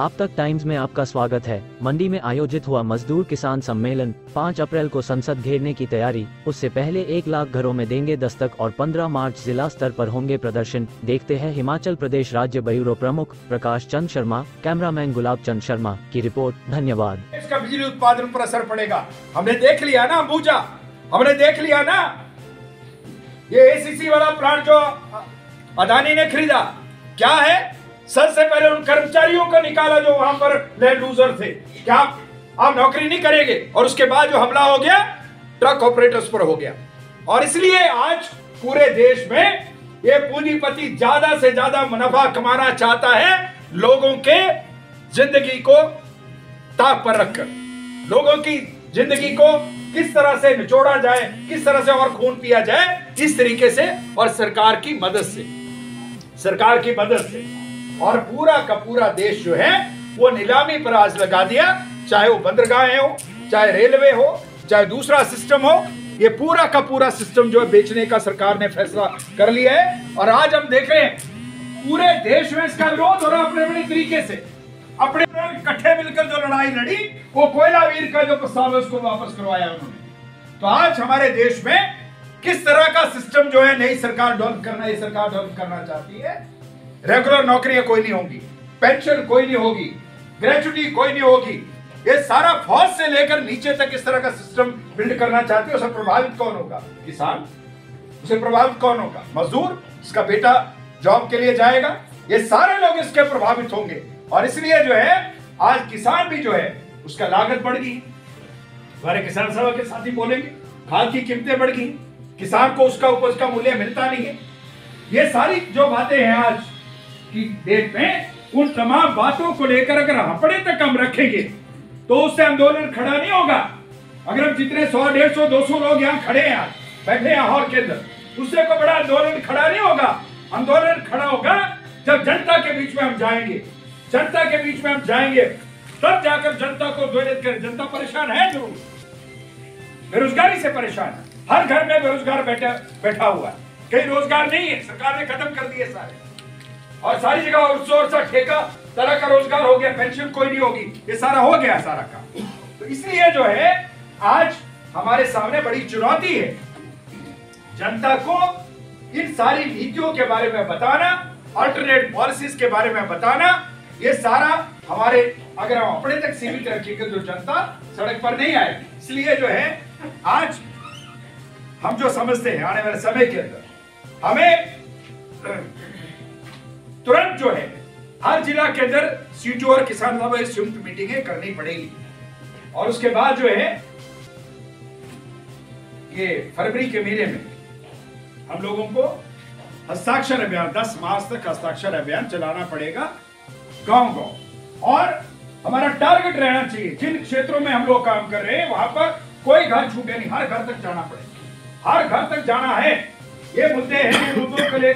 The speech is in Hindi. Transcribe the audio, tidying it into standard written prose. आप तक टाइम्स में आपका स्वागत है। मंडी में आयोजित हुआ मजदूर किसान सम्मेलन, 5 अप्रैल को संसद घेरने की तैयारी। उससे पहले 1 लाख घरों में देंगे दस्तक और 15 मार्च जिला स्तर पर होंगे प्रदर्शन। देखते हैं हिमाचल प्रदेश राज्य ब्यूरो प्रमुख प्रकाश चंद शर्मा, कैमरामैन गुलाब चंद शर्मा की रिपोर्ट। धन्यवाद। इसका बिजली उत्पादन पर असर पड़ेगा, हमने देख लिया ना अंबुजा, हमने देख लिया ना। ये ACC वाला प्लांट जो अडानी ने खरीदा क्या है, सबसे पहले उन कर्मचारियों को निकाला जो वहां पर लैंड लूजर थे। क्या आप नौकरी नहीं करेंगे? और उसके बाद जो हमला हो गया ट्रक ऑपरेटर्स पर हो गया। और इसलिए आज पूरे देश में ये पूंजीपति ज्यादा से ज्यादा मुनाफा कमाना चाहता है, लोगों के जिंदगी को ताक पर रखकर, लोगों की जिंदगी को किस तरह से निचोड़ा जाए, किस तरह से और खून पिया जाए, इस तरीके से और सरकार की मदद से, सरकार की मदद से। और पूरा का पूरा देश जो है वो नीलामी पर आज लगा दिया, चाहे वो बंदरगाहें हो, चाहे रेलवे हो, चाहे दूसरा सिस्टम हो, ये पूरा का पूरा सिस्टम जो है बेचने का सरकार ने फैसला कर लिया है। और आज हम देख रहे हैं पूरे देश में इसका विरोध हो रहा है, अपने अपने तरीके से, अपने इकट्ठे मिलकर जो लड़ाई लड़ी, वो कोयला वीर का जो प्रस्ताव है उसको वापस करवाया उन्होंने। तो आज हमारे देश में किस तरह का सिस्टम जो है नई सरकार डेवलप करना, ये सरकार डेवलप करना चाहती है। रेगुलर नौकरियां कोई नहीं होंगी, पेंशन कोई नहीं होगी, ग्रेच्युटी कोई नहीं होगी, ये सारा फौज से लेकर नीचे तक इस तरह का सिस्टम बिल्ड करना चाहते हैं। उसे प्रभावित कौन होगा? किसान। उसे प्रभावित कौन होगा? मजदूर। इसका बेटा जॉब के लिए जाएगा, ये सारे लोग इसके प्रभावित होंगे। और इसलिए जो है आज किसान भी जो है उसका लागत बढ़ गई। हमारे किसान सभा के साथी बोलेंगे खाद की कीमतें बढ़ गई, किसान को उसका उपज का मूल्य मिलता नहीं है। ये सारी जो बातें हैं आज की डेट में, उन तमाम बातों को लेकर अगर हपड़े तक हम रखेंगे तो उससे आंदोलन खड़ा नहीं होगा। अगर हम जितने 100, 150, 200 लोग यहाँ खड़े हैं, बैठे हैं हॉल के अंदर, उससे कोई बड़ा आंदोलन खड़ा नहीं होगा। आंदोलन खड़ा होगा जब जनता के बीच में हम जाएंगे, जनता के बीच में हम जाएंगे, तब जाकर जनता को अवगत करें। जनता परेशान है, जरूर बेरोजगारी से परेशान है, हर घर में बेरोजगार बैठा हुआ है, कहीं रोजगार नहीं है, सरकार ने खत्म कर दिए सारे, और सारी जगह और ठेका तरह का रोजगार हो गया, पेंशन कोई नहीं होगी, ये सारा हो गया सारा काम। तो इसलिए जो है आज हमारे सामने बड़ी चुनौती है जनता को इन सारी नीतियों के बारे में बताना, अल्टरनेट पॉलिसीज के बारे में बताना। ये सारा हमारे अगर हम अपने तक सीमित रखेंगे तो जनता सड़क पर नहीं आएगी। इसलिए जो है आज हम जो समझते हैं आने वाले समय के अंदर हमें तुरंत जो है हर जिला के अंदर सीटू और किसान सभा संयुक्त मीटिंगें करनी पड़ेगी। और उसके बाद जो है ये फरवरी के महीने में हम लोगों को हस्ताक्षर अभियान, 10 मार्च तक हस्ताक्षर अभियान चलाना पड़ेगा गांव गांव। और हमारा टारगेट रहना चाहिए जिन क्षेत्रों में हम लोग काम कर रहे हैं वहां पर कोई घर छूटे नहीं, हर घर तक जाना पड़ेगा, हर घर तक जाना है। ये मुद्दे हैं, मुद्दों को लेकर